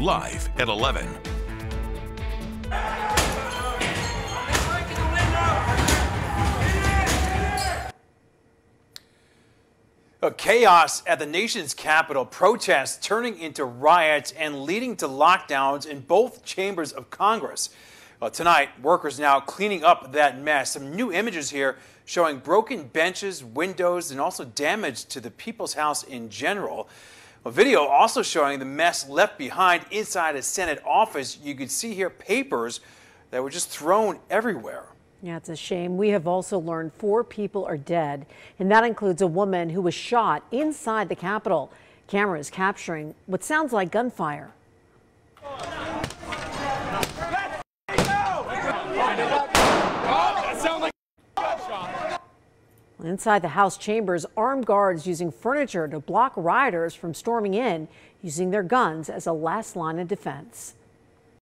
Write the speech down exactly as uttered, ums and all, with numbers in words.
live at eleven. Chaos at the nation's capital, protests turning into riots and leading to lockdowns in both chambers of Congress. Well, tonight, workers now cleaning up that mess. Some new images here showing broken benches, windows, and also damage to the People's House in general. A video also showing the mess left behind inside a Senate office. You could see here papers that were just thrown everywhere. Yeah, it's a shame. We have also learned four people are dead, and that includes a woman who was shot inside the Capitol. Cameras capturing what sounds like gunfire. Inside the House chambers, armed guards using furniture to block rioters from storming in, using their guns as a last line of defense.